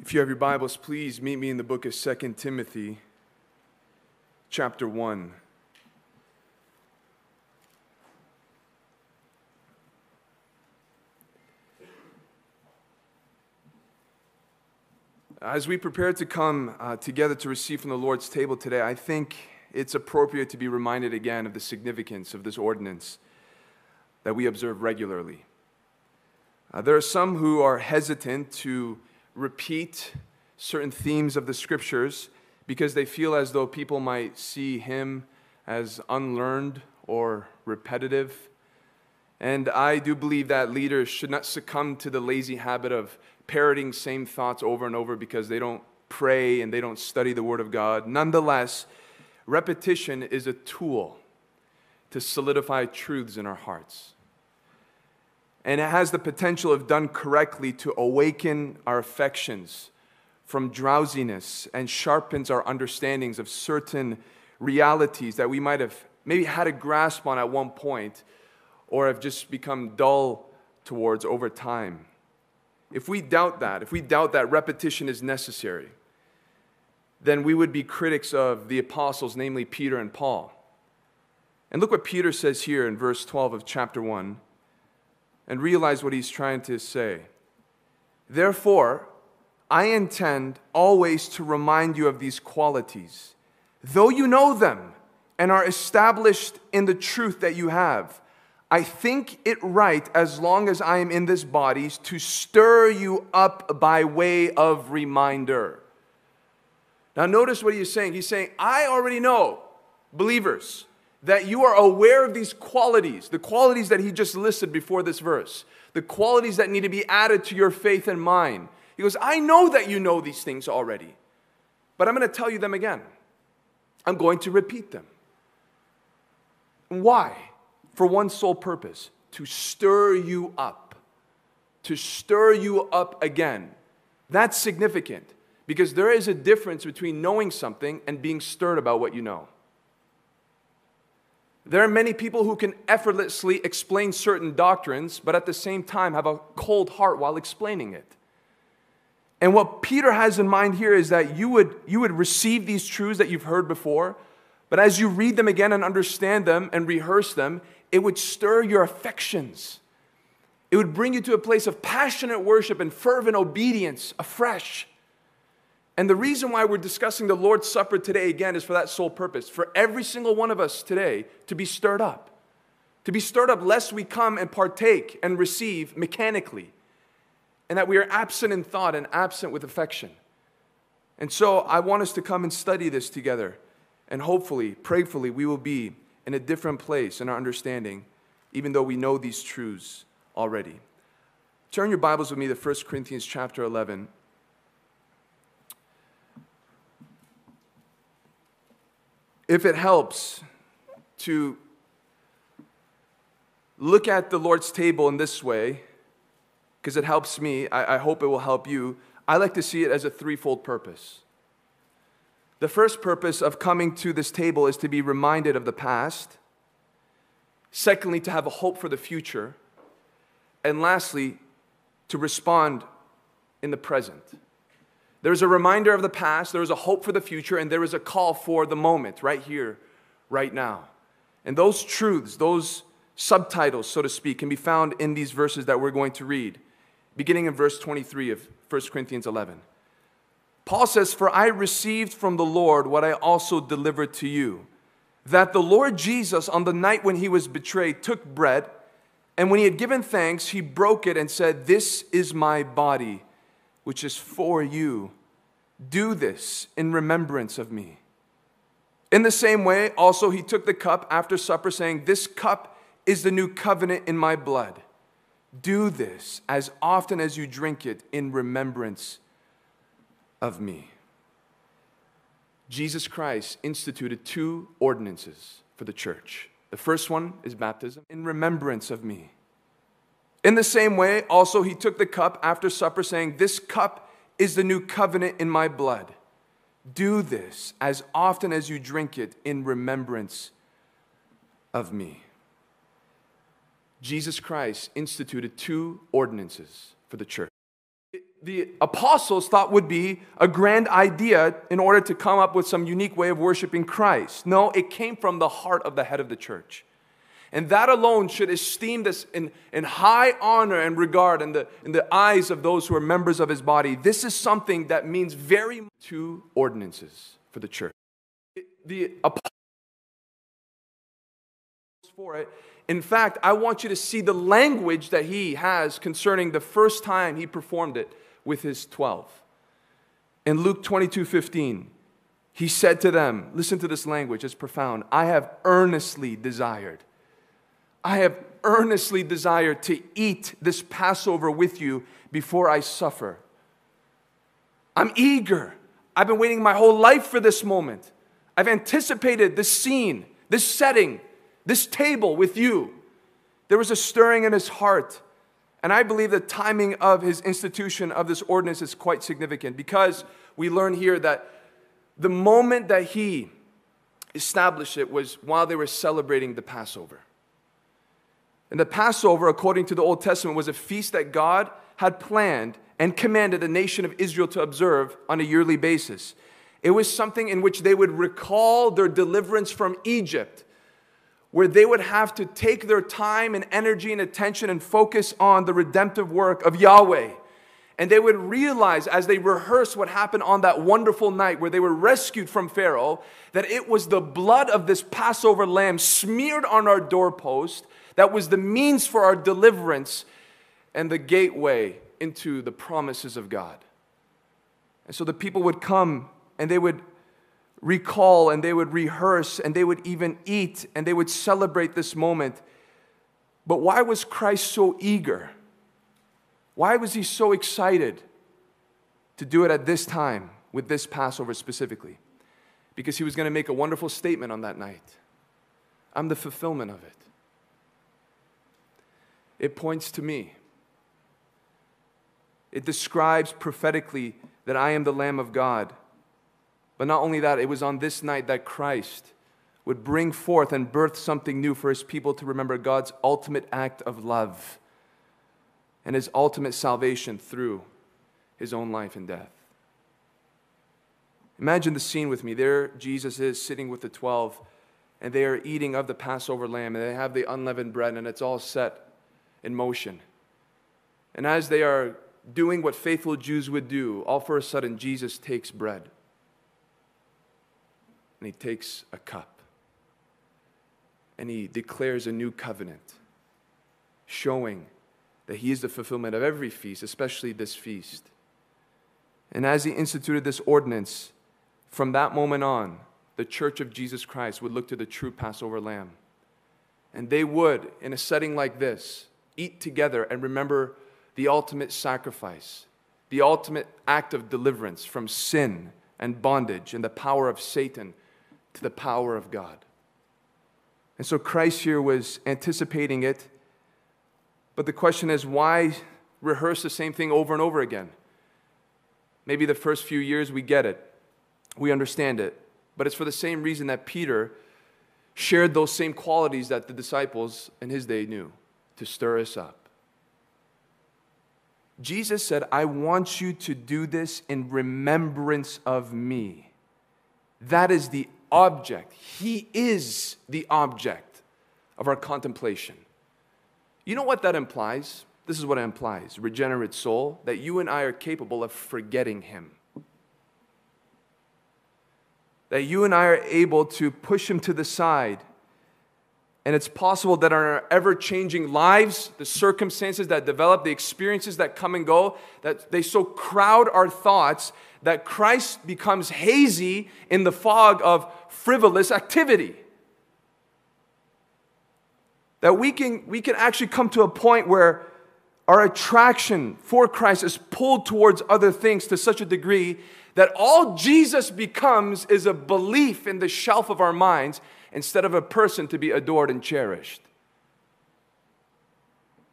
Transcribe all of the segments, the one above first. If you have your Bibles, please meet me in the book of 2 Timothy, chapter 1. As we prepare to come together to receive from the Lord's table today, I think it's appropriate to be reminded again of the significance of this ordinance that we observe regularly. There are some who are hesitant to repeat certain themes of the Scriptures because they feel as though people might see him as unlearned or repetitive. And I do believe that leaders should not succumb to the lazy habit of parroting same thoughts over and over because they don't pray and they don't study the Word of God. Nonetheless, repetition is a tool to solidify truths in our hearts. And it has the potential, if done correctly, to awaken our affections from drowsiness and sharpens our understandings of certain realities that we might have maybe had a grasp on at one point or have just become dull towards over time. If we doubt that repetition is necessary, then we would be critics of the apostles, namely Peter and Paul. And look what Peter says here in verse 12 of chapter 1, and realize what he's trying to say. Therefore, I intend always to remind you of these qualities, though you know them and are established in the truth that you have. I think it right, as long as I am in this body, to stir you up by way of reminder. Now notice what he's saying. He's saying, I already know, believers, that you are aware of these qualities, the qualities that he just listed before this verse, the qualities that need to be added to your faith and mine. He goes, I know that you know these things already, but I'm going to tell you them again. I'm going to repeat them. Why? For one sole purpose, to stir you up again. That's significant, because there is a difference between knowing something and being stirred about what you know. There are many people who can effortlessly explain certain doctrines, but at the same time have a cold heart while explaining it. And what Peter has in mind here is that you would receive these truths that you've heard before, but as you read them again and understand them and rehearse them, it would stir your affections. It would bring you to a place of passionate worship and fervent obedience afresh. And the reason why we're discussing the Lord's Supper today again is for that sole purpose, for every single one of us today to be stirred up. To be stirred up lest we come and partake and receive mechanically, and that we are absent in thought and absent with affection. And so I want us to come and study this together, and hopefully, prayerfully, we will be in a different place in our understanding, even though we know these truths already. Turn your Bibles with me to 1 Corinthians chapter 11. If it helps to look at the Lord's table in this way, because it helps me, I hope it will help you, I like to see it as a threefold purpose. The first purpose of coming to this table is to be reminded of the past. Secondly, to have a hope for the future. And lastly, to respond in the present. There is a reminder of the past, there is a hope for the future, and there is a call for the moment, right here, right now. And those truths, those subtitles, so to speak, can be found in these verses that we're going to read, beginning in verse 23 of 1 Corinthians 11. Paul says, "For I received from the Lord what I also delivered to you, that the Lord Jesus, on the night when he was betrayed, took bread, and when he had given thanks, he broke it and said, 'This is my body, which is for you. Do this in remembrance of me.' In the same way, also he took the cup after supper, saying, 'This cup is the new covenant in my blood. Do this, as often as you drink it, in remembrance of me.'" Jesus Christ instituted two ordinances for the church. The first one is baptism, in remembrance of me. In the same way, also, he took the cup after supper, saying, "This cup is the new covenant in my blood. Do this, as often as you drink it, in remembrance of me. Jesus Christ instituted two ordinances for the church. The apostles thought would be a grand idea in order to come up with some unique way of worshiping Christ. No, it came from the heart of the head of the church. And that alone should esteem this in high honor and regard in the eyes of those who are members of his body. This is something that means very much. Two ordinances for the church. The apostles for it. In fact, I want you to see the language that he has concerning the first time he performed it with his 12. In Luke 22:15, he said to them, listen to this language, it's profound. I have earnestly desired to eat this Passover with you before I suffer. I'm eager. I've been waiting my whole life for this moment. I've anticipated this scene, this setting, this table with you. There was a stirring in his heart. And I believe the timing of his institution of this ordinance is quite significant, because we learn here that the moment that he established it was while they were celebrating the Passover. And the Passover, according to the Old Testament, was a feast that God had planned and commanded the nation of Israel to observe on a yearly basis. It was something in which they would recall their deliverance from Egypt, where they would have to take their time and energy and attention and focus on the redemptive work of Yahweh. And they would realize, as they rehearsed what happened on that wonderful night where they were rescued from Pharaoh, that it was the blood of this Passover lamb smeared on our doorpost that was the means for our deliverance and the gateway into the promises of God. And so the people would come and they would recall and they would rehearse and they would even eat and they would celebrate this moment. But why was Christ so eager? Why was he so excited to do it at this time with this Passover specifically? Because he was going to make a wonderful statement on that night. I'm the fulfillment of it. It points to me. It describes prophetically that I am the Lamb of God. But not only that, it was on this night that Christ would bring forth and birth something new for his people to remember God's ultimate act of love and his ultimate salvation through his own life and death. Imagine the scene with me. There Jesus is sitting with the 12, and they are eating of the Passover lamb, and they have the unleavened bread, and it's all set in motion. And as they are doing what faithful Jews would do, all for a sudden Jesus takes bread and he takes a cup and he declares a new covenant, showing that he is the fulfillment of every feast, especially this feast. And as he instituted this ordinance, from that moment on, the church of Jesus Christ would look to the true Passover lamb, and they would, in a setting like this, eat together and remember the ultimate sacrifice, the ultimate act of deliverance from sin and bondage and the power of Satan to the power of God. And so Christ here was anticipating it, but the question is, why rehearse the same thing over and over again? Maybe the first few years we get it, we understand it, but it's for the same reason that Peter shared those same qualities that the disciples in his day knew, to stir us up. Jesus said, I want you to do this in remembrance of me. That is the object. He is the object of our contemplation. You know what that implies? This is what it implies, regenerate soul, that you and I are capable of forgetting him. That you and I are able to push him to the side. And it's possible that in our ever-changing lives, the circumstances that develop, the experiences that come and go, that they so crowd our thoughts that Christ becomes hazy in the fog of frivolous activity. That we can actually come to a point where our attraction for Christ is pulled towards other things to such a degree that all Jesus becomes is a belief in the shelf of our minds, instead of a person to be adored and cherished.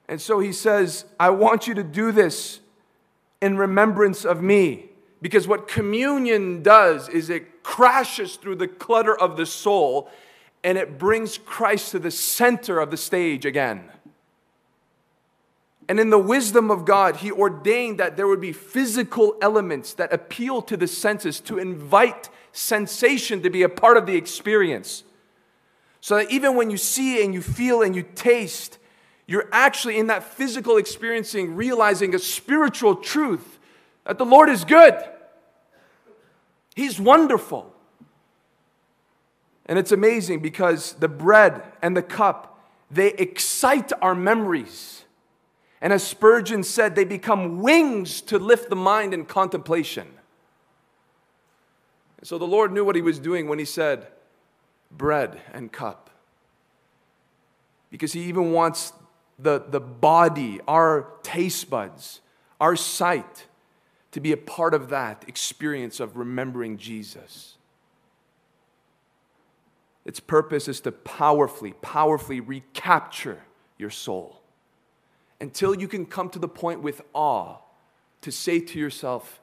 And so he says, I want you to do this in remembrance of me. Because what communion does is it crashes through the clutter of the soul and it brings Christ to the center of the stage again. And in the wisdom of God, He ordained that there would be physical elements that appeal to the senses, to invite sensation to be a part of the experience. So that even when you see and you feel and you taste, you're actually in that physical experiencing, realizing a spiritual truth that the Lord is good. He's wonderful. And it's amazing because the bread and the cup, they excite our memories. And as Spurgeon said, they become wings to lift the mind in contemplation. And so the Lord knew what He was doing when He said, bread and cup. Because He even wants the body, our taste buds, our sight, to be a part of that experience of remembering Jesus. Its purpose is to powerfully, powerfully recapture your soul. Until you can come to the point with awe to say to yourself,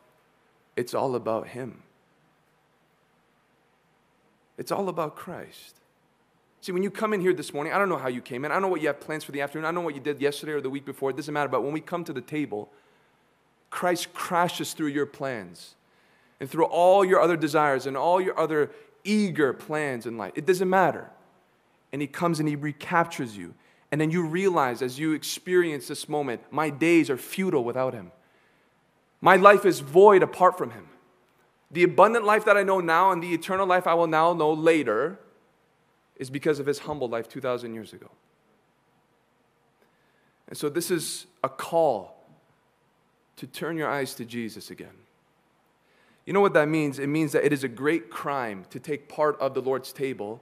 it's all about Him. It's all about Christ. See, when you come in here this morning, I don't know how you came in. I don't know what you have plans for the afternoon. I don't know what you did yesterday or the week before. It doesn't matter. But when we come to the table, Christ crashes through your plans and through all your other desires and all your other eager plans in life. It doesn't matter. And He comes and He recaptures you. And then you realize as you experience this moment, my days are futile without Him. My life is void apart from Him. The abundant life that I know now and the eternal life I will now know later is because of His humble life 2,000 years ago. And so this is a call to turn your eyes to Jesus again. You know what that means? It means that it is a great crime to take part of the Lord's table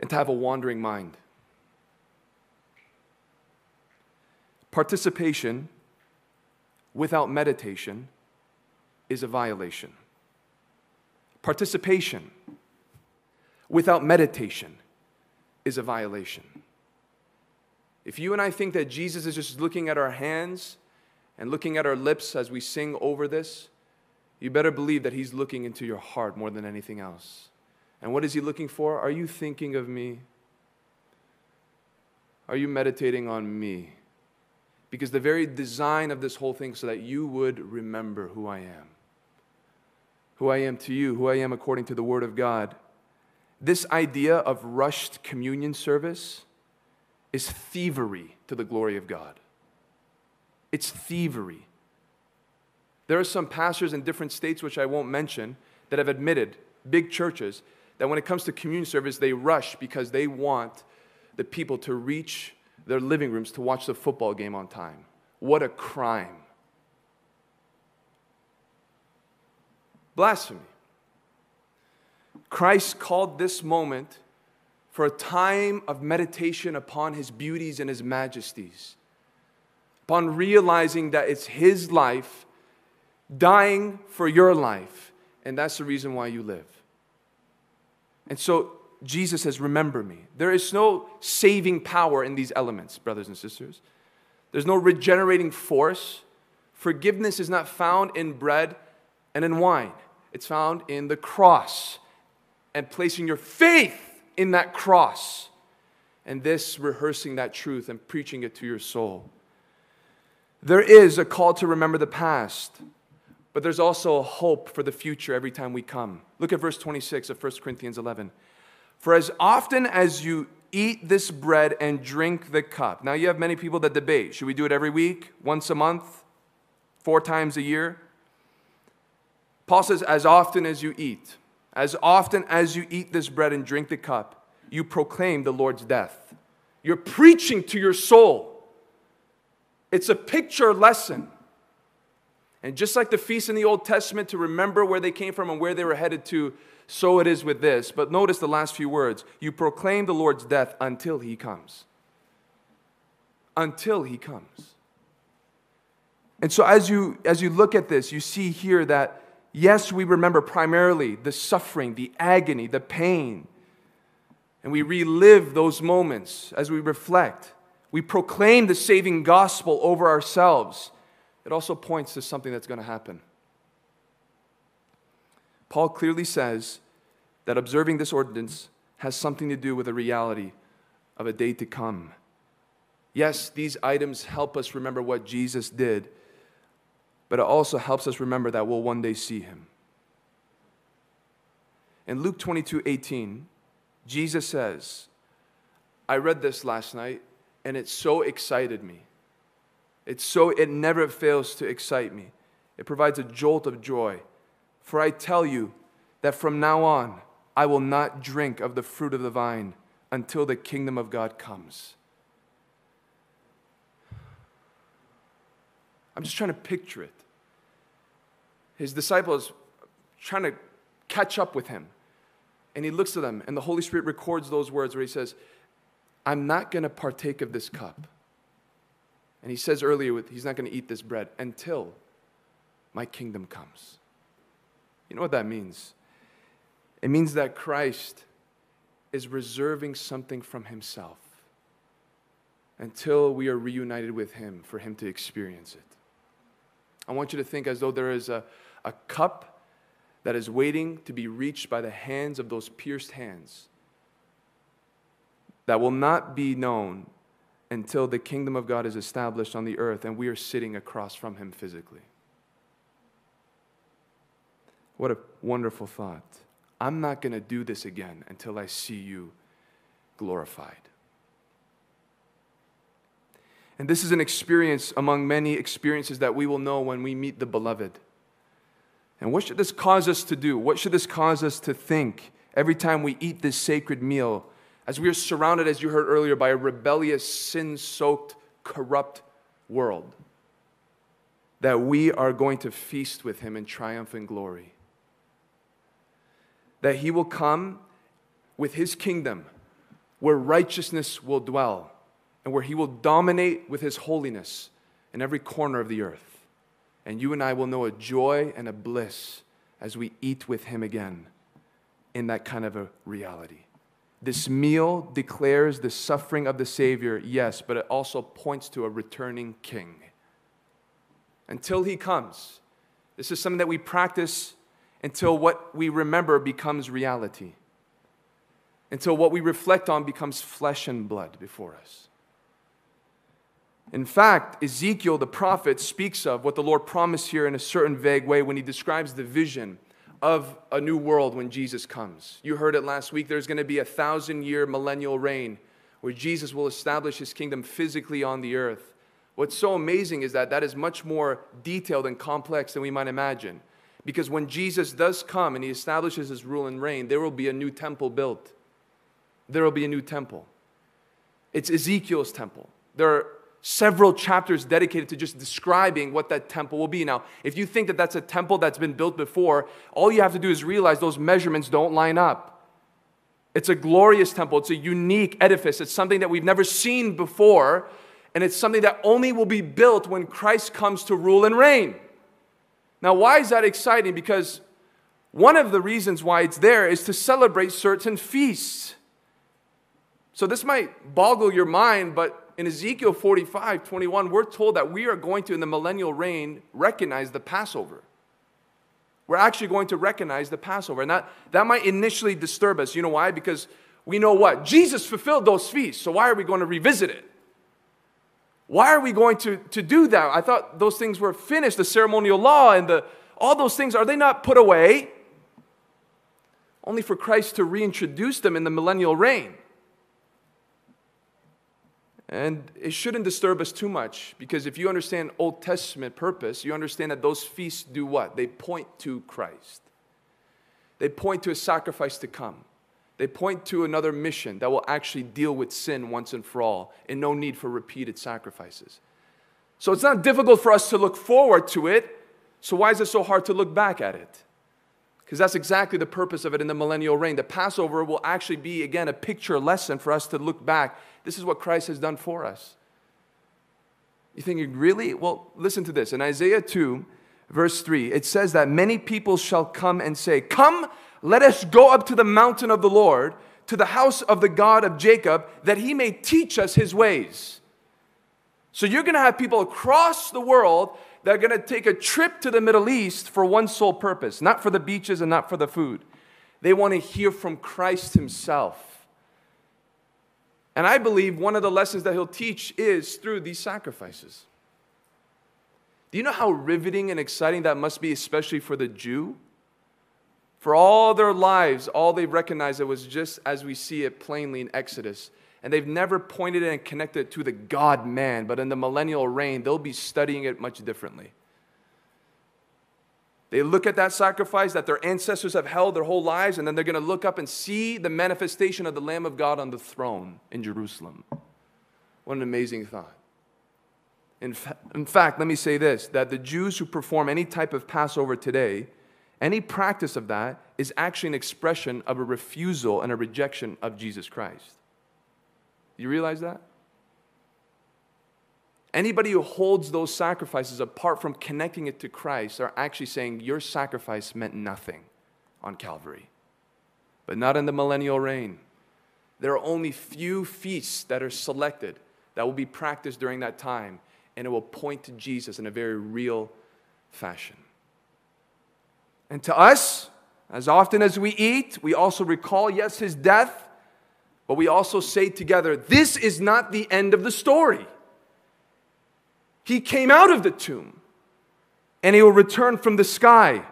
and to have a wandering mind. Participation without meditation is a violation. Participation without meditation is a violation. If you and I think that Jesus is just looking at our hands and looking at our lips as we sing over this, you better believe that He's looking into your heart more than anything else. And what is He looking for? Are you thinking of me? Are you meditating on me? Because the very design of this whole thing so that you would remember who I am. Who I am to you, who I am according to the Word of God. This idea of rushed communion service is thievery to the glory of God. It's thievery. There are some pastors in different states, which I won't mention, that have admitted, big churches, that when it comes to communion service, they rush because they want the people to reach their living rooms to watch the football game on time. What a crime. Blasphemy. Christ called this moment for a time of meditation upon His beauties and His majesties, upon realizing that it's His life dying for your life, and that's the reason why you live. And so, Jesus says, remember me. There is no saving power in these elements, brothers and sisters. There's no regenerating force. Forgiveness is not found in bread and in wine. It's found in the cross and placing your faith in that cross and this rehearsing that truth and preaching it to your soul. There is a call to remember the past, but there's also a hope for the future every time we come. Look at verse 26 of 1 Corinthians 11. For as often as you eat this bread and drink the cup. Now you have many people that debate. Should we do it every week? Once a month? 4 times a year? Paul says, as often as you eat. As often as you eat this bread and drink the cup, you proclaim the Lord's death. You're preaching to your soul. It's a picture lesson. And just like the feasts in the Old Testament to remember where they came from and where they were headed to, so it is with this. But notice the last few words. You proclaim the Lord's death until He comes. Until He comes. And so as you look at this, you see here that, yes, we remember primarily the suffering, the agony, the pain. And we relive those moments as we reflect. We proclaim the saving gospel over ourselves. It also points to something that's going to happen. Paul clearly says that observing this ordinance has something to do with the reality of a day to come. Yes, these items help us remember what Jesus did, but it also helps us remember that we'll one day see him. In Luke 22:18, Jesus says, I read this last night, and it so excited me. It never fails to excite me. It provides a jolt of joy. For I tell you that from now on, I will not drink of the fruit of the vine until the kingdom of God comes. I'm just trying to picture it. His disciples trying to catch up with him. And he looks to them, and the Holy Spirit records those words where he says, I'm not going to partake of this cup. And he says earlier, he's not going to eat this bread until my kingdom comes. You know what that means? It means that Christ is reserving something from himself until we are reunited with him for him to experience it. I want you to think as though there is a cup that is waiting to be reached by the hands of those pierced hands that will not be known until the kingdom of God is established on the earth and we are sitting across from him physically. What a wonderful thought. I'm not going to do this again until I see you glorified. And this is an experience among many experiences that we will know when we meet the beloved. And what should this cause us to do? What should this cause us to think every time we eat this sacred meal, as we are surrounded, as you heard earlier, by a rebellious, sin-soaked, corrupt world, that we are going to feast with him in triumph and glory? That he will come with his kingdom where righteousness will dwell and where he will dominate with his holiness in every corner of the earth. And you and I will know a joy and a bliss as we eat with him again in that kind of a reality. This meal declares the suffering of the Savior, yes, but it also points to a returning king. Until he comes, this is something that we practice until what we remember becomes reality, until what we reflect on becomes flesh and blood before us. In fact, Ezekiel the prophet speaks of what the Lord promised here in a certain vague way when he describes the vision of a new world when Jesus comes. You heard it last week. There's going to be a 1,000-year millennial reign where Jesus will establish his kingdom physically on the earth. What's so amazing is that is much more detailed and complex than we might imagine. Because when Jesus does come and he establishes his rule and reign, there will be a new temple built. There will be a new temple. It's Ezekiel's temple. There are several chapters dedicated to just describing what that temple will be. Now, if you think that that's a temple that's been built before, all you have to do is realize those measurements don't line up. It's a glorious temple. It's a unique edifice. It's something that we've never seen before, and it's something that only will be built when Christ comes to rule and reign. Now, why is that exciting? Because one of the reasons why it's there is to celebrate certain feasts. So this might boggle your mind, but in Ezekiel 45:21, we're told that we are going to, in the millennial reign, recognize the Passover. We're actually going to recognize the Passover. And that might initially disturb us. You know why? Because we know what? Jesus fulfilled those feasts, so why are we going to revisit it? Why are we going to do that? I thought those things were finished, the ceremonial law and all those things. Are they not put away? Only for Christ to reintroduce them in the millennial reign. And it shouldn't disturb us too much, because if you understand Old Testament purpose, you understand that those feasts do what? They point to Christ. They point to a sacrifice to come. They point to another mission that will actually deal with sin once and for all, and no need for repeated sacrifices. So it's not difficult for us to look forward to it, so why is it so hard to look back at it? Because that's exactly the purpose of it in the millennial reign. The Passover will actually be, again, a picture lesson for us to look back. This is what Christ has done for us. You thinking, really? Well, listen to this. In Isaiah 2, verse 3, it says that many people shall come and say, "Come, let us go up to the mountain of the Lord, to the house of the God of Jacob, that he may teach us his ways." So you're going to have people across the world that are going to take a trip to the Middle East for one sole purpose, not for the beaches and not for the food. They want to hear from Christ himself. And I believe one of the lessons that he'll teach is through these sacrifices. Do you know how riveting and exciting that must be, especially for the Jew? For all their lives, all they've recognized it was just as we see it plainly in Exodus. And they've never pointed it and connected it to the God-man. But in the millennial reign, they'll be studying it much differently. They look at that sacrifice that their ancestors have held their whole lives, and then they're going to look up and see the manifestation of the Lamb of God on the throne in Jerusalem. What an amazing thought. In fact, let me say this, that the Jews who perform any type of Passover today, any practice of that is actually an expression of a refusal and a rejection of Jesus Christ. You realize that? Anybody who holds those sacrifices apart from connecting it to Christ are actually saying your sacrifice meant nothing on Calvary. But not in the millennial reign. There are only few feasts that are selected that will be practiced during that time, and it will point to Jesus in a very real fashion. And to us, as often as we eat, we also recall, yes, his death, but we also say together, this is not the end of the story. He came out of the tomb, and he will return from the sky.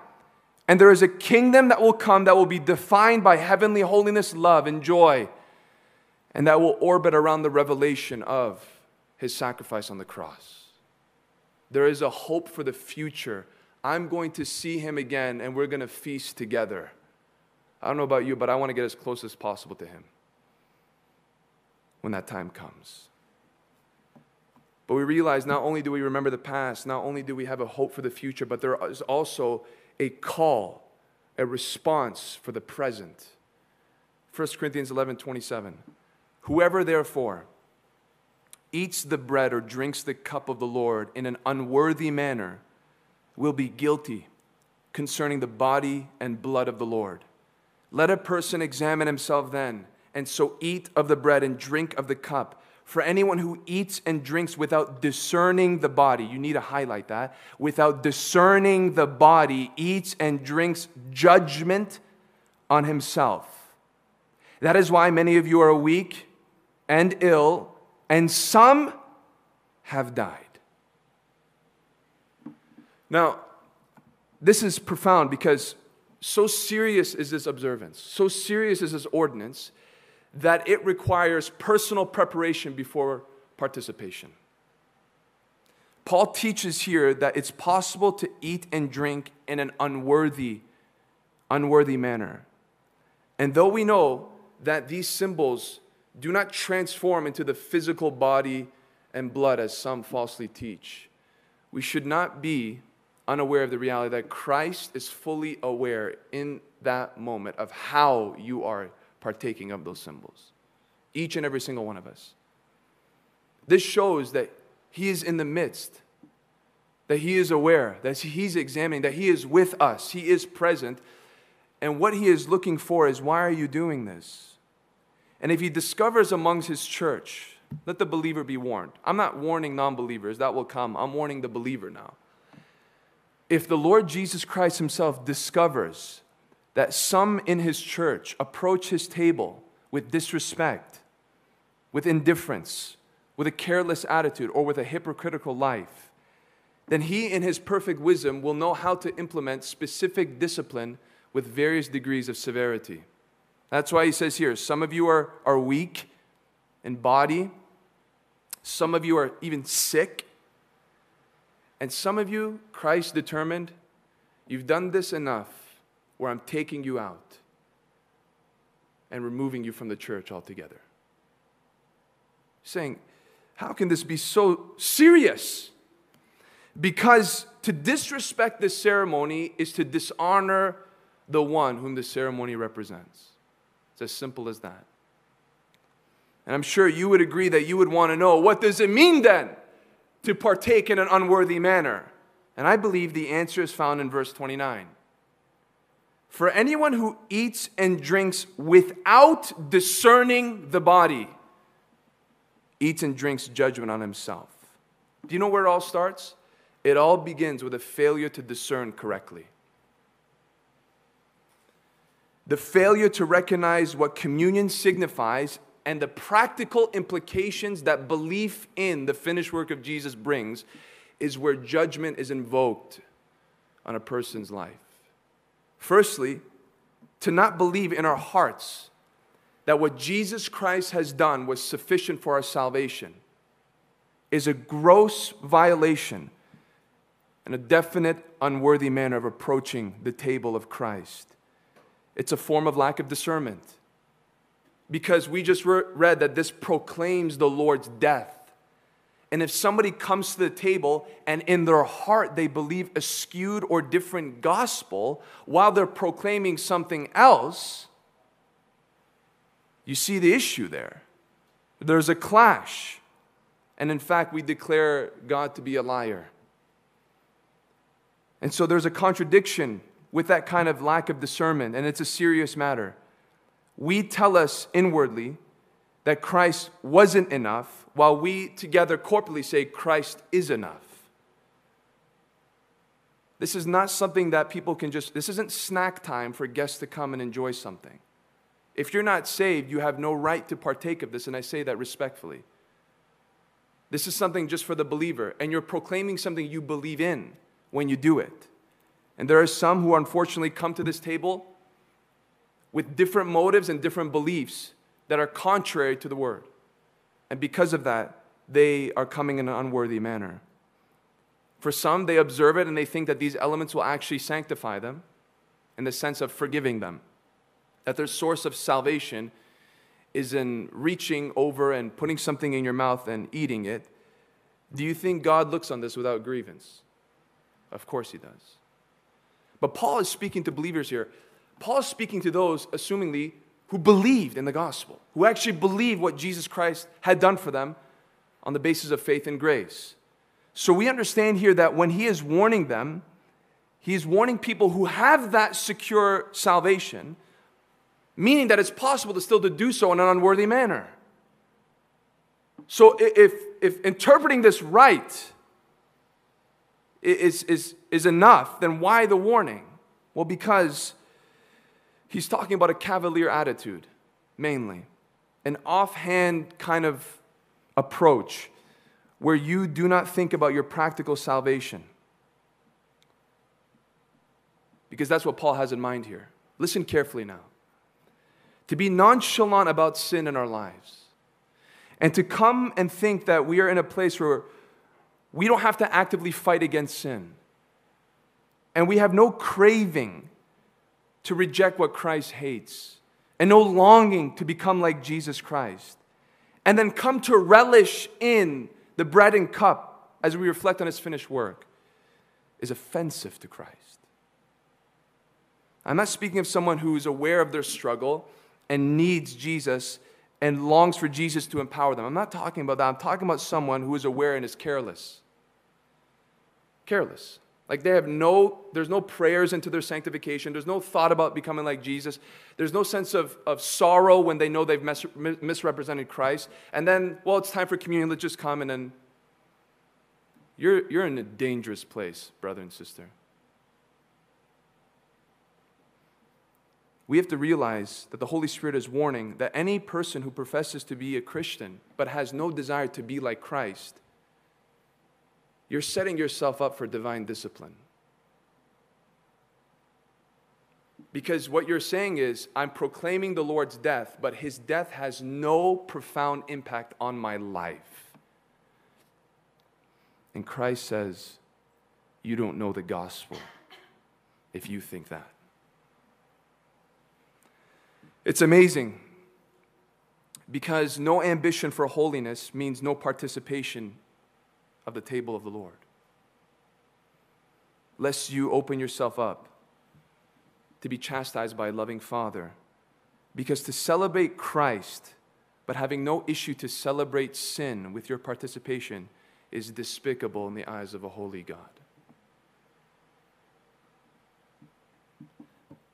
And there is a kingdom that will come that will be defined by heavenly holiness, love, and joy, and that will orbit around the revelation of his sacrifice on the cross. There is a hope for the future. I'm going to see him again, and we're going to feast together. I don't know about you, but I want to get as close as possible to him when that time comes. But we realize not only do we remember the past, not only do we have a hope for the future, but there is also a call, a response for the present. 1 Corinthians 11:27. Whoever therefore eats the bread or drinks the cup of the Lord in an unworthy manner will be guilty concerning the body and blood of the Lord. Let a person examine himself then, and so eat of the bread and drink of the cup. For anyone who eats and drinks without discerning the body, you need to highlight that, without discerning the body, eats and drinks judgment on himself. That is why many of you are weak and ill, and some have died. Now, this is profound because so serious is this observance, so serious is this ordinance, that it requires personal preparation before participation. Paul teaches here that it's possible to eat and drink in an unworthy manner. And though we know that these symbols do not transform into the physical body and blood as some falsely teach, we should not be unaware of the reality that Christ is fully aware in that moment of how you are partaking of those symbols, each and every single one of us. This shows that he is in the midst, that he is aware, that he's examining, that he is with us, he is present. And what he is looking for is, why are you doing this? And if he discovers amongst his church, let the believer be warned. I'm not warning non-believers, that will come. I'm warning the believer now. If the Lord Jesus Christ himself discovers that some in his church approach his table with disrespect, with indifference, with a careless attitude, or with a hypocritical life, then he in his perfect wisdom will know how to implement specific discipline with various degrees of severity. That's why he says here, some of you are weak in body, some of you are even sick, and some of you, Christ determined, you've done this enough, where I'm taking you out and removing you from the church altogether. Saying, how can this be so serious? Because to disrespect this ceremony is to dishonor the one whom the ceremony represents. It's as simple as that. And I'm sure you would agree that you would want to know, what does it mean then to partake in an unworthy manner? And I believe the answer is found in verse 29. For anyone who eats and drinks without discerning the body, eats and drinks judgment on himself. Do you know where it all starts? It all begins with a failure to discern correctly. The failure to recognize what communion signifies and the practical implications that belief in the finished work of Jesus brings is where judgment is invoked on a person's life. Firstly, to not believe in our hearts that what Jesus Christ has done was sufficient for our salvation is a gross violation and a definite unworthy manner of approaching the table of Christ. It's a form of lack of discernment, because we just read that this proclaims the Lord's death. And if somebody comes to the table and in their heart they believe a skewed or different gospel while they're proclaiming something else, you see the issue there. There's a clash. And in fact, we declare God to be a liar. And so there's a contradiction with that kind of lack of discernment, and it's a serious matter. We tell us inwardly that Christ wasn't enough, while we together corporately say Christ is enough. This is not something that people can just, this isn't snack time for guests to come and enjoy something. If you're not saved, you have no right to partake of this, and I say that respectfully. This is something just for the believer, and you're proclaiming something you believe in when you do it. And there are some who unfortunately come to this table with different motives and different beliefs that are contrary to the word. And because of that, they are coming in an unworthy manner. For some, they observe it and they think that these elements will actually sanctify them in the sense of forgiving them, that their source of salvation is in reaching over and putting something in your mouth and eating it. Do you think God looks on this without grievance? Of course he does. But Paul is speaking to believers here. Paul is speaking to those, assumingly, who believed in the gospel, who actually believed what Jesus Christ had done for them on the basis of faith and grace. So we understand here that when he is warning them, he is warning people who have that secure salvation, meaning that it's possible to still to do so in an unworthy manner. So if interpreting this right is enough, then why the warning? Well, because he's talking about a cavalier attitude, mainly. An offhand kind of approach where you do not think about your practical salvation. Because that's what Paul has in mind here. Listen carefully now. To be nonchalant about sin in our lives. And to come and think that we are in a place where we don't have to actively fight against sin. And we have no craving to reject what Christ hates, and no longing to become like Jesus Christ, and then come to relish in the bread and cup as we reflect on his finished work, is offensive to Christ. I'm not speaking of someone who is aware of their struggle and needs Jesus and longs for Jesus to empower them. I'm not talking about that. I'm talking about someone who is aware and is careless. Careless. Like there's no prayers into their sanctification. There's no thought about becoming like Jesus. There's no sense of sorrow when they know they've misrepresented Christ. And then, well, it's time for communion. Let's just come and then. You're in a dangerous place, brother and sister. We have to realize that the Holy Spirit is warning that any person who professes to be a Christian but has no desire to be like Christ, you're setting yourself up for divine discipline. Because what you're saying is, I'm proclaiming the Lord's death, but his death has no profound impact on my life. And Christ says, you don't know the gospel if you think that. It's amazing, because no ambition for holiness means no participation of the table of the Lord, lest you open yourself up to be chastised by a loving Father. Because to celebrate Christ, but having no issue to celebrate sin with your participation, is despicable in the eyes of a holy God.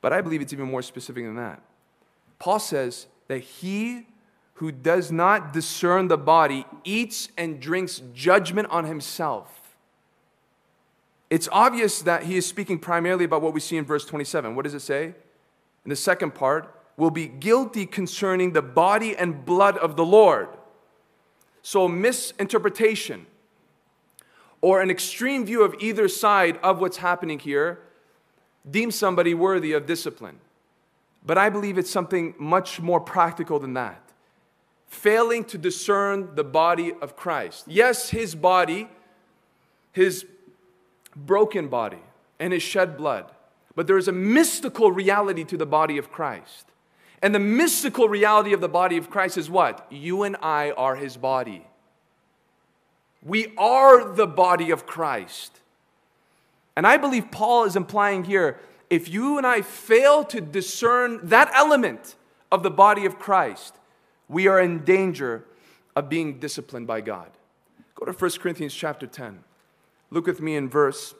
But I believe it's even more specific than that. Paul says that he who does not discern the body eats and drinks judgment on himself. It's obvious that he is speaking primarily about what we see in verse 27. What does it say? In the second part, will be guilty concerning the body and blood of the Lord. So misinterpretation or an extreme view of either side of what's happening here deems somebody worthy of discipline. But I believe it's something much more practical than that. Failing to discern the body of Christ. Yes, his body, his broken body, and his shed blood. But there is a mystical reality to the body of Christ. And the mystical reality of the body of Christ is what? You and I are his body. We are the body of Christ. And I believe Paul is implying here, if you and I fail to discern that element of the body of Christ, we are in danger of being disciplined by God. Go to 1 Corinthians chapter 10. Look with me in verse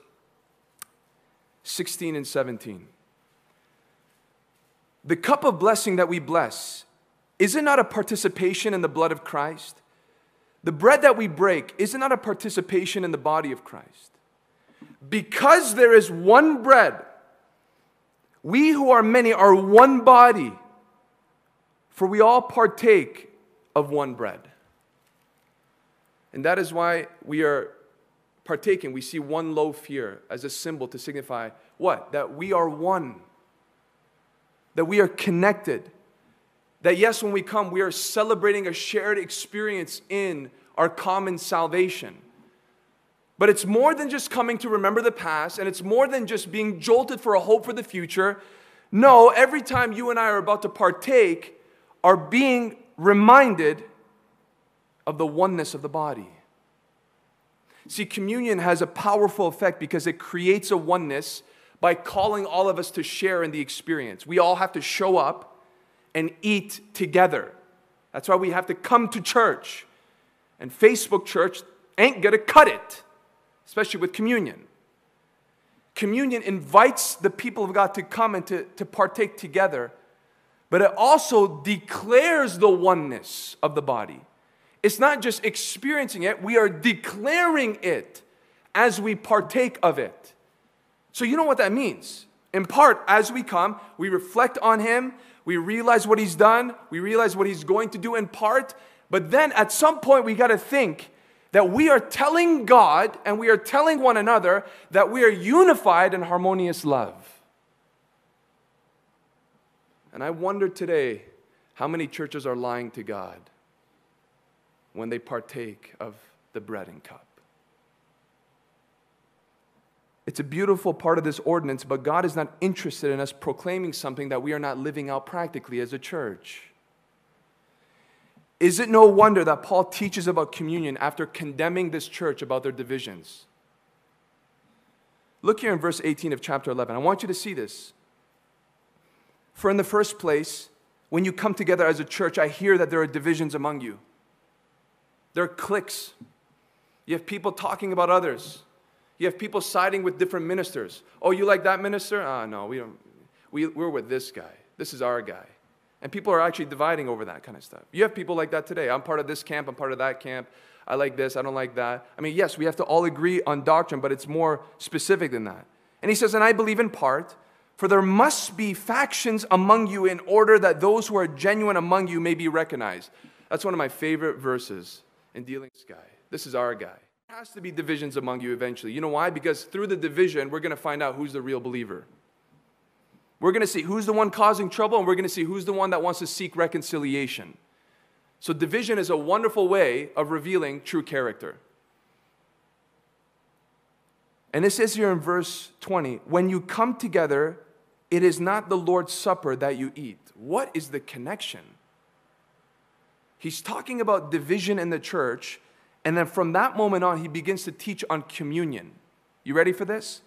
16 and 17. The cup of blessing that we bless, is it not a participation in the blood of Christ? The bread that we break, is it not a participation in the body of Christ? Because there is one bread, we who are many are one body, for we all partake of one bread. And that is why we are partaking. We see one loaf here as a symbol to signify what? That we are one. That we are connected. That yes, when we come, we are celebrating a shared experience in our common salvation. But it's more than just coming to remember the past, and it's more than just being jolted for a hope for the future. No, every time you and I are about to partake, are being reminded of the oneness of the body. See, communion has a powerful effect because it creates a oneness by calling all of us to share in the experience. We all have to show up and eat together. That's why we have to come to church. And Facebook church ain't gonna cut it, especially with communion. Communion invites the people of God to come and to partake together, but it also declares the oneness of the body. It's not just experiencing it, we are declaring it as we partake of it. So you know what that means. In part, as we come, we reflect on him, we realize what he's done, we realize what he's going to do in part, but then at some point we got to think that we are telling God and we are telling one another that we are unified in harmonious love. And I wonder today how many churches are lying to God when they partake of the bread and cup. It's a beautiful part of this ordinance, but God is not interested in us proclaiming something that we are not living out practically as a church. Is it no wonder that Paul teaches about communion after condemning this church about their divisions? Look here in verse 18 of chapter 11. I want you to see this. For in the first place, when you come together as a church, I hear that there are divisions among you. There are cliques. You have people talking about others. You have people siding with different ministers. Oh, you like that minister? Ah, no, we don't. We're with this guy. This is our guy. And people are actually dividing over that kind of stuff. You have people like that today. I'm part of this camp. I'm part of that camp. I like this. I don't like that. I mean, yes, we have to all agree on doctrine, but it's more specific than that. And he says, and I believe in part, for there must be factions among you in order that those who are genuine among you may be recognized. That's one of my favorite verses in dealing with this guy. This is our guy. There has to be divisions among you eventually. You know why? Because through the division, we're going to find out who's the real believer. We're going to see who's the one causing trouble, and we're going to see who's the one that wants to seek reconciliation. So division is a wonderful way of revealing true character. And it says here in verse 20, when you come together, it is not the Lord's Supper that you eat. What is the connection? He's talking about division in the church. And then from that moment on, he begins to teach on communion. You ready for this?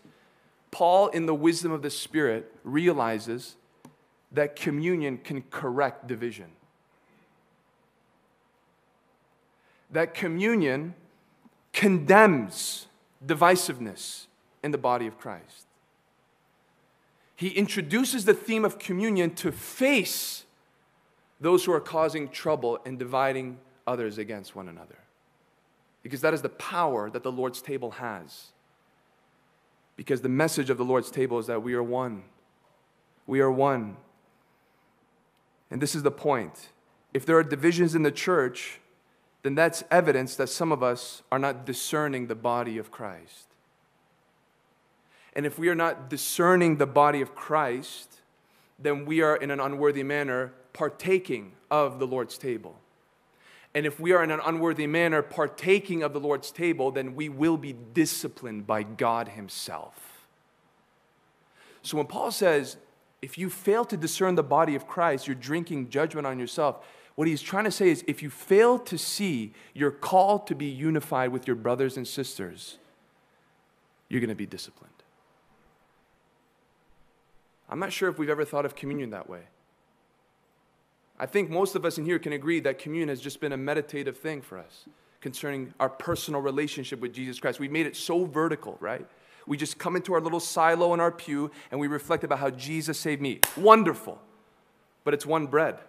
Paul, in the wisdom of the Spirit, realizes that communion can correct division. That communion condemns divisiveness in the body of Christ. He introduces the theme of communion to face those who are causing trouble and dividing others against one another. Because that is the power that the Lord's table has. Because the message of the Lord's table is that we are one. We are one. And this is the point. If there are divisions in the church, then that's evidence that some of us are not discerning the body of Christ. And if we are not discerning the body of Christ, then we are in an unworthy manner partaking of the Lord's table. And if we are in an unworthy manner partaking of the Lord's table, then we will be disciplined by God Himself. So when Paul says, if you fail to discern the body of Christ, you're drinking judgment on yourself. What he's trying to say is, if you fail to see your call to be unified with your brothers and sisters, you're going to be disciplined. I'm not sure if we've ever thought of communion that way. I think most of us in here can agree that communion has just been a meditative thing for us concerning our personal relationship with Jesus Christ. We've made it so vertical, right? We just come into our little silo in our pew and we reflect about how Jesus saved me. Wonderful. But it's one bread.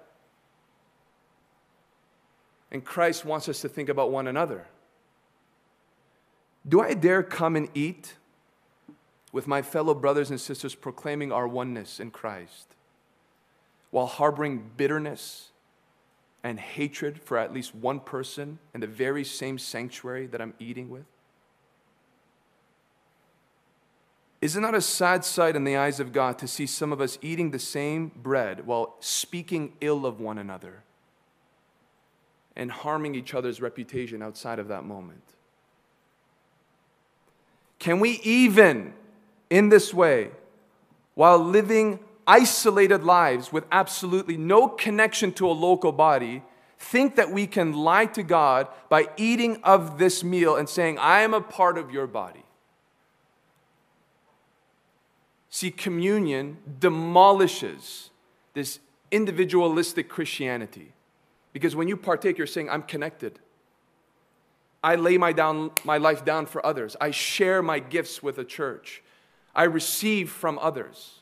And Christ wants us to think about one another. Do I dare come and eat with my fellow brothers and sisters, proclaiming our oneness in Christ, while harboring bitterness and hatred for at least one person in the very same sanctuary that I'm eating with? Is it not a sad sight in the eyes of God to see some of us eating the same bread while speaking ill of one another and harming each other's reputation outside of that moment? Can we even, in this way, while living isolated lives with absolutely no connection to a local body, think that we can lie to God by eating of this meal and saying, I am a part of your body? See, communion demolishes this individualistic Christianity, because when you partake, you're saying, I'm connected. I lay my life down for others. I share my gifts with the church. I receive from others.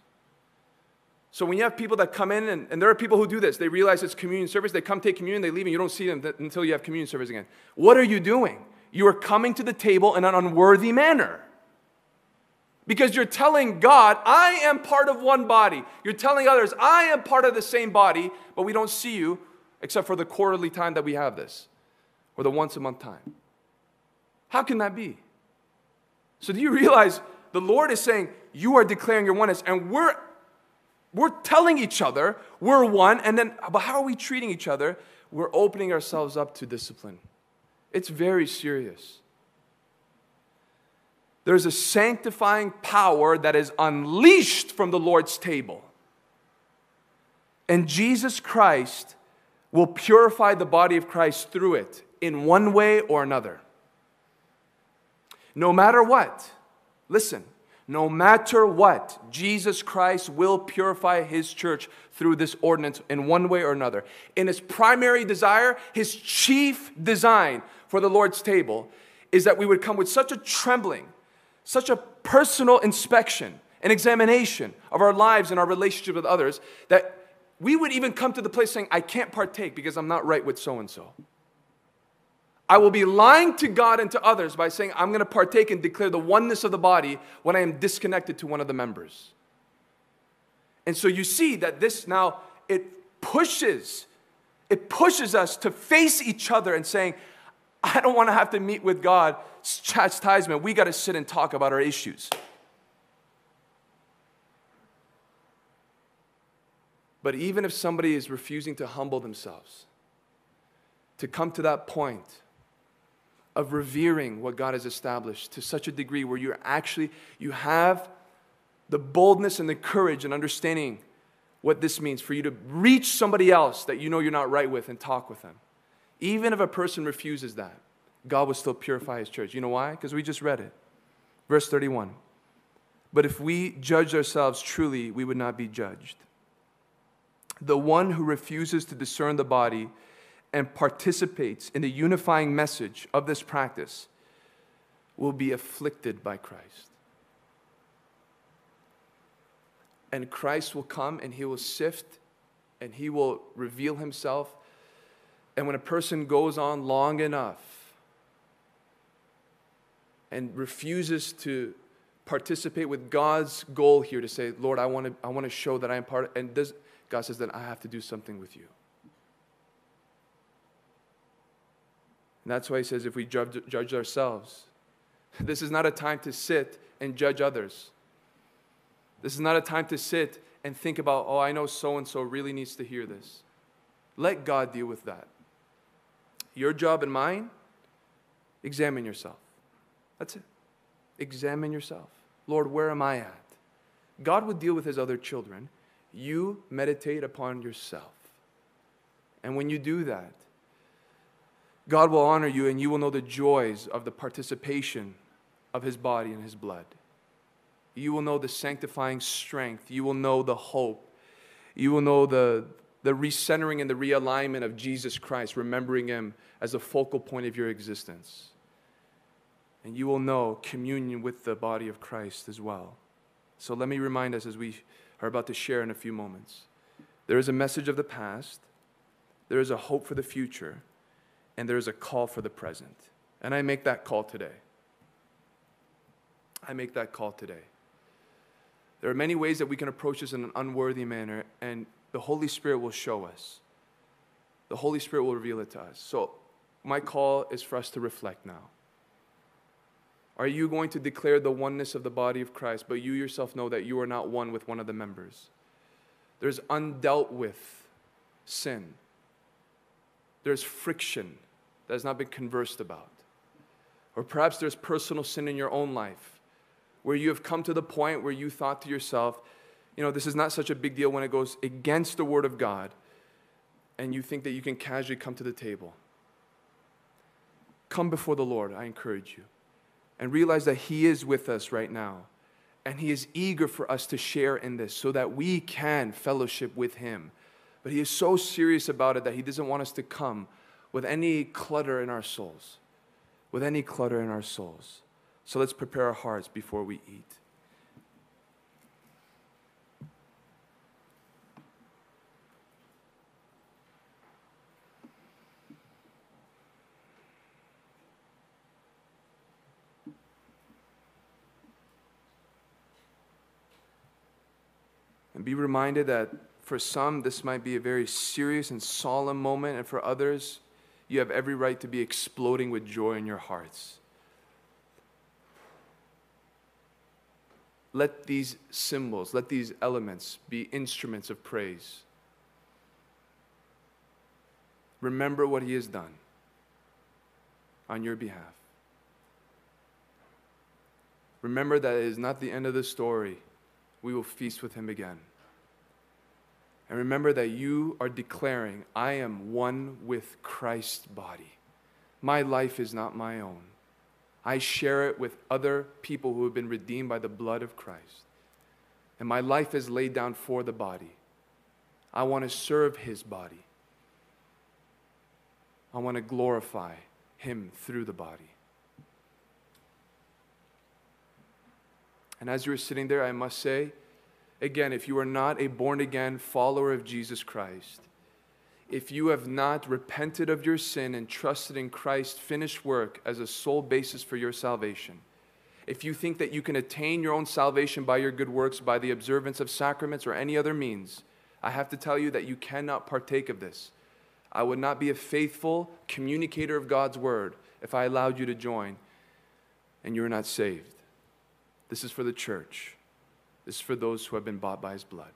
So when you have people that come in, and there are people who do this, they realize it's communion service, they come take communion, they leave, and you don't see them until you have communion service again. What are you doing? You are coming to the table in an unworthy manner, because you're telling God, I am part of one body. You're telling others, I am part of the same body, but we don't see you except for the quarterly time that we have this, or the once a month time. How can that be? So do you realize the Lord is saying, you are declaring your oneness, and we're telling each other we're one, and then, but how are we treating each other? We're opening ourselves up to discipline. It's very serious. There's a sanctifying power that is unleashed from the Lord's table. And Jesus Christ will purify the body of Christ through it in one way or another. No matter what, listen, no matter what, Jesus Christ will purify His church through this ordinance in one way or another. In His primary desire, His chief design for the Lord's table is that we would come with such a trembling, such a personal inspection and examination of our lives and our relationship with others, that we would even come to the place saying, I can't partake because I'm not right with so-and-so. I will be lying to God and to others by saying, I'm going to partake and declare the oneness of the body when I am disconnected to one of the members. And so you see that this now, it pushes us to face each other and saying, I don't want to have to meet with God's chastisement. We got to sit and talk about our issues. But even if somebody is refusing to humble themselves, to come to that point of revering what God has established to such a degree where you have the boldness and the courage and understanding what this means for you to reach somebody else that you know you're not right with and talk with them. Even if a person refuses that, God will still purify His church. You know why? Because we just read it. Verse 31. But if we judged ourselves truly, we would not be judged. The one who refuses to discern the body and participates in the unifying message of this practice will be afflicted by Christ. And Christ will come and He will sift and He will reveal Himself. And when a person goes on long enough and refuses to participate with God's goal here to say, Lord, I want to show that I am part of, and does God says, then I have to do something with you. And that's why he says, if we judge ourselves, this is not a time to sit and judge others. This is not a time to sit and think about, oh, I know so-and-so really needs to hear this. Let God deal with that. Your job and mine, examine yourself. That's it. Examine yourself. Lord, where am I at? God would deal with his other children. You meditate upon yourself. And when you do that, God will honor you, and you will know the joys of the participation of his body and his blood. You will know the sanctifying strength. You will know the hope. You will know the recentering and the realignment of Jesus Christ, remembering him as the focal point of your existence. And you will know communion with the body of Christ as well. So let me remind us, as we are about to share in a few moments, there is a message of the past, there is a hope for the future, and there is a call for the present. And I make that call today. I make that call today. There are many ways that we can approach this in an unworthy manner, and the Holy Spirit will show us. The Holy Spirit will reveal it to us. So my call is for us to reflect now. Are you going to declare the oneness of the body of Christ, but you yourself know that you are not one with one of the members? There's undealt with sin. There's friction that has not been conversed about. Or perhaps there's personal sin in your own life, where you have come to the point where you thought to yourself, you know, this is not such a big deal when it goes against the Word of God, and you think that you can casually come to the table. Come before the Lord, I encourage you. And realize that he is with us right now. And he is eager for us to share in this so that we can fellowship with him. But he is so serious about it that he doesn't want us to come with any clutter in our souls. With any clutter in our souls. So let's prepare our hearts before we eat. And be reminded that for some, this might be a very serious and solemn moment, and for others, you have every right to be exploding with joy in your hearts. Let these symbols, let these elements be instruments of praise. Remember what he has done on your behalf. Remember that it is not the end of the story. We will feast with him again. And remember that you are declaring, I am one with Christ's body. My life is not my own. I share it with other people who have been redeemed by the blood of Christ. And my life is laid down for the body. I want to serve his body. I want to glorify him through the body. And as you were sitting there, I must say, again, if you are not a born-again follower of Jesus Christ, if you have not repented of your sin and trusted in Christ's finished work as a sole basis for your salvation, if you think that you can attain your own salvation by your good works, by the observance of sacraments or any other means, I have to tell you that you cannot partake of this. I would not be a faithful communicator of God's word if I allowed you to join and you are not saved. This is for the church. This is for those who have been bought by his blood.